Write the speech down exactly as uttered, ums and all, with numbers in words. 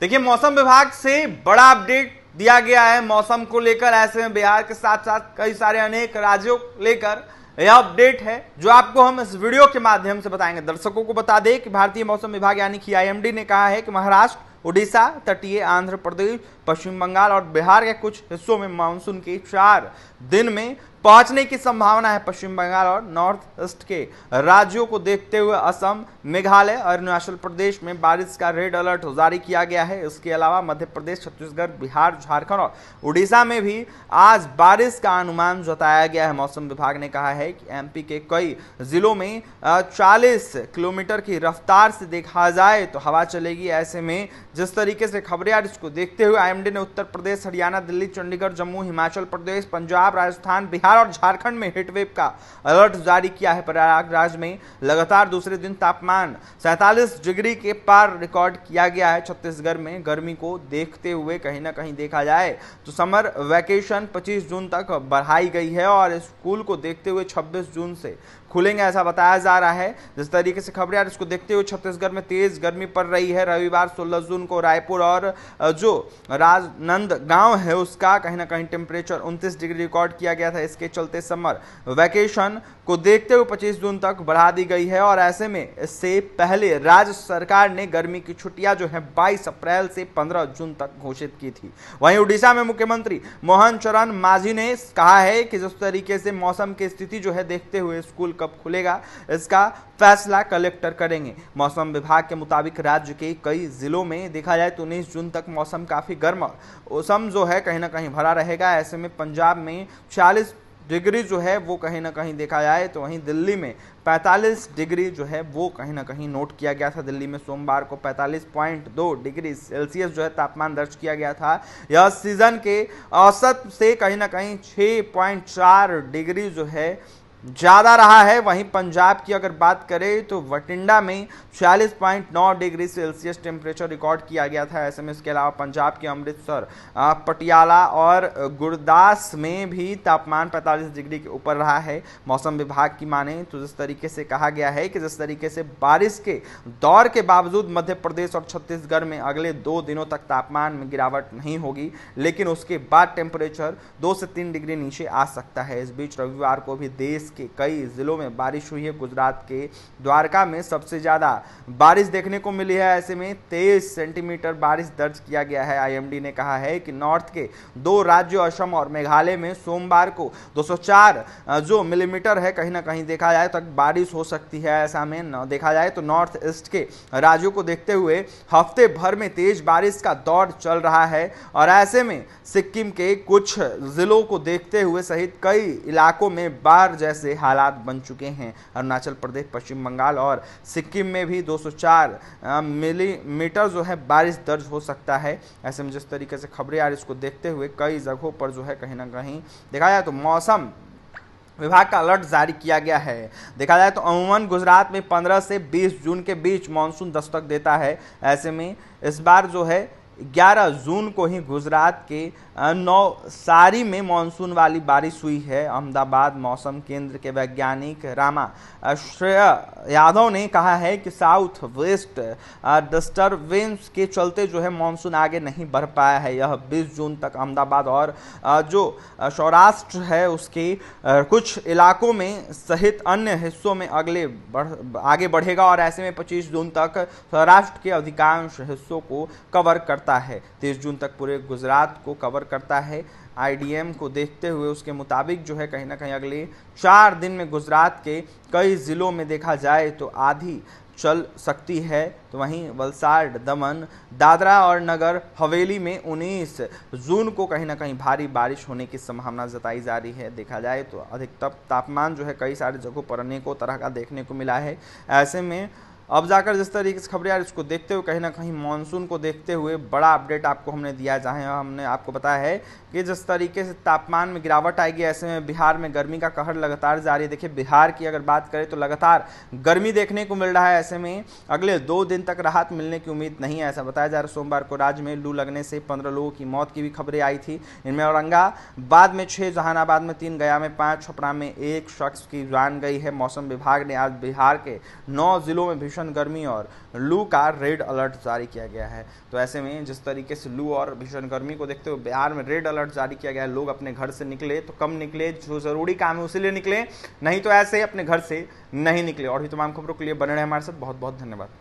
देखिए मौसम विभाग से बड़ा अपडेट दिया गया है मौसम को लेकर। ऐसे में बिहार के साथ साथ कई सारे अनेक राज्यों को लेकर यह अपडेट है जो आपको हम इस वीडियो के माध्यम से बताएंगे। दर्शकों को बता दें कि भारतीय मौसम विभाग यानी कि आई एम डी ने कहा है कि महाराष्ट्र, ओडिशा, तटीय आंध्र प्रदेश, पश्चिम बंगाल और बिहार के कुछ हिस्सों में मानसून के चार दिन में पहुंचने की संभावना है। पश्चिम बंगाल और नॉर्थ ईस्ट के राज्यों को देखते हुए असम, मेघालय और अरुणाचल प्रदेश में बारिश का रेड अलर्ट जारी किया गया है। इसके अलावा मध्य प्रदेश, छत्तीसगढ़, बिहार, झारखंड और उड़ीसा में भी आज बारिश का अनुमान जताया गया है। मौसम विभाग ने कहा है कि एम पी के कई जिलों में चालीस किलोमीटर की रफ्तार से देखा जाए तो हवा चलेगी। ऐसे में जिस तरीके से खबरें आ रही इसको देखते हुए आई एम डी ने उत्तर प्रदेश, हरियाणा, दिल्ली, चंडीगढ़, जम्मू, हिमाचल प्रदेश, पंजाब, राजस्थान, बिहार और झारखंड में हीटवेव का अलर्ट जारी किया है। प्रयागराज में लगातार दूसरे दिन तापमान सैंतालीस डिग्री के पार रिकॉर्ड किया गया है। छत्तीसगढ़ में गर्मी को देखते हुए कहीं ना कहीं देखा जाए तो समर वैकेशन पच्चीस जून तक बढ़ाई गई है और स्कूल को देखते हुए छब्बीस जून से खुलेंगे ऐसा बताया जा रहा है। जिस तरीके से खबरें इसको देखते हुए छत्तीसगढ़ में तेज गर्मी पड़ रही है। रविवार सोलह जून को रायपुर और जो राजनंद गांव है उसका कहीं ना कहीं टेम्परेचर उनतीस डिग्री रिकॉर्ड किया गया था। इसके चलते समर वैकेशन को देखते हुए पच्चीस जून तक बढ़ा दी गई है और ऐसे में इससे पहले राज्य सरकार ने गर्मी की छुट्टियां जो है बाईस अप्रैल से पंद्रह जून तक घोषित की थी। वहीं उड़ीसा में मुख्यमंत्री मोहन चरण माझी ने कहा है कि जिस तरीके से मौसम की स्थिति जो है देखते हुए स्कूल कब खुलेगा इसका फैसला कलेक्टर करेंगे। मौसम विभाग के मुताबिक राज्य के कई जिलों में देखा जाए तो उन्नीस जून तक मौसम काफी गर्म मौसम जो है कहीं ना कहीं भरा रहेगा। ऐसे में पंजाब में चालीस डिग्री जो है वो कहीं ना कहीं देखा जाए तो वहीं दिल्ली में पैंतालीस डिग्री जो है वो कहीं ना कहीं नोट किया गया था। दिल्ली में सोमवार को पैंतालीस पॉइंट दो डिग्री सेल्सियस जो है तापमान दर्ज किया गया था। यह सीजन के औसत से कहीं ना कहीं छह पॉइंट चार डिग्री जो है ज़्यादा रहा है। वहीं पंजाब की अगर बात करें तो बठिंडा में छियालीस पॉइंट नौ डिग्री सेल्सियस टेम्परेचर रिकॉर्ड किया गया था। ऐसे में इसके अलावा पंजाब के अमृतसर, पटियाला और गुरदास में भी तापमान पैंतालीस डिग्री के ऊपर रहा है। मौसम विभाग की माने तो जिस तरीके से कहा गया है कि जिस तरीके से बारिश के दौर के बावजूद मध्य प्रदेश और छत्तीसगढ़ में अगले दो दिनों तक तापमान में गिरावट नहीं होगी, लेकिन उसके बाद टेम्परेचर दो से तीन डिग्री नीचे आ सकता है। इस बीच रविवार को भी देश के कई जिलों में बारिश हुई है। गुजरात के द्वारका में सबसे ज्यादा बारिश देखने को मिली है। ऐसे में तेईस सेंटीमीटर बारिश दर्ज किया गया है। आई एम डी ने कहा है कि नॉर्थ के दो राज्यों असम और मेघालय में सोमवार को दो सौ चार जो मिलीमीटर है कहीं ना कहीं देखा जाए तक बारिश हो सकती है। ऐसा में देखा जाए तो नॉर्थ ईस्ट के राज्यों को देखते हुए हफ्ते भर में तेज बारिश का दौर चल रहा है और ऐसे में सिक्किम के कुछ जिलों को देखते हुए सहित कई इलाकों में बाढ़ से हालात बन चुके हैं। अरुणाचल प्रदेश, पश्चिम बंगाल और सिक्किम में भी दो सौ चार मिलीमीटर जो है बारिश दर्ज हो सकता है। ऐसे में जिस तरीके से खबरें आ रही इसको देखते हुए कई जगहों पर जो है कहीं ना कहीं देखा जाए तो मौसम विभाग का अलर्ट जारी किया गया है। देखा जाए तो अमूमन गुजरात में पंद्रह से बीस जून के बीच मानसून दस्तक देता है। ऐसे में इस बार जो है ग्यारह जून को ही गुजरात के नवसारी में मानसून वाली बारिश हुई है। अहमदाबाद मौसम केंद्र के वैज्ञानिक रामा श्रेया यादव ने कहा है कि साउथ वेस्ट डिस्टर्बेंस के चलते जो है मानसून आगे नहीं बढ़ पाया है। यह बीस जून तक अहमदाबाद और जो सौराष्ट्र है उसके कुछ इलाकों में सहित अन्य हिस्सों में अगले बढ़ आगे बढ़ेगा और ऐसे में पच्चीस जून तक सौराष्ट्र के अधिकांश हिस्सों को कवर करता है। तेईस जून तक पूरे गुजरात को कवर करता है। आई डी एम को देखते हुए उसके मुताबिक जो है कहीं ना कहीं अगले चार दिन में गुजरात के कई जिलों में देखा जाए तो आधी चल सकती है। तो वहीं वलसाड, दमन, दादरा और नगर हवेली में उन्नीस जून को कहीं ना कहीं भारी बारिश होने की संभावना जताई जा रही है। देखा जाए तो अधिकतम तापमान जो है कई सारे जगहों पर अनेकों तरह का देखने को मिला है। ऐसे में अब जाकर जिस तरीके से खबरें यार इसको देखते हुए कहीं ना कहीं मानसून को देखते हुए बड़ा अपडेट आपको हमने दिया, जहां हमने आपको बताया है कि जिस तरीके से तापमान में गिरावट आएगी। ऐसे में बिहार में गर्मी का कहर लगातार जारी है। देखिए बिहार की अगर बात करें तो लगातार गर्मी देखने को मिल रहा है। ऐसे में अगले दो दिन तक राहत मिलने की उम्मीद नहीं है ऐसा बताया जा रहा है। सोमवार को राज्य में लू लगने से पंद्रह लोगों की मौत की भी खबरें आई थी। इनमें औरंगाबाद में छः, जहानाबाद में तीन, गया में पाँच, छपरा में एक शख्स की जान गई है। मौसम विभाग ने आज बिहार के नौ जिलों में भीषण भीषण गर्मी और लू का रेड अलर्ट जारी किया गया है। तो ऐसे में जिस तरीके से लू और भीषण गर्मी को देखते हुए बिहार में रेड अलर्ट जारी किया गया है। लोग अपने घर से निकले तो कम निकले, जो ज़रूरी काम है उसीलिए निकले, नहीं तो ऐसे अपने घर से नहीं निकले। और भी तमाम खबरों के लिए बने रहे हमारे साथ। बहुत बहुत धन्यवाद।